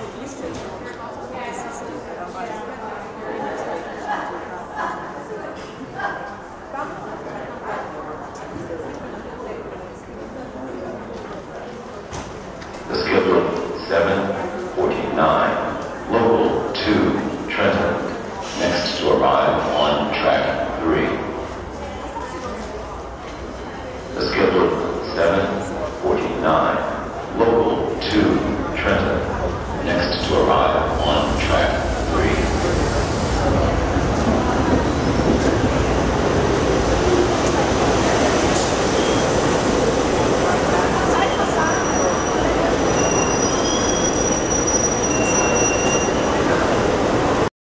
The schedule 7:49, local 2, Trenton, next to arrive on track 3. The schedule 7:49, local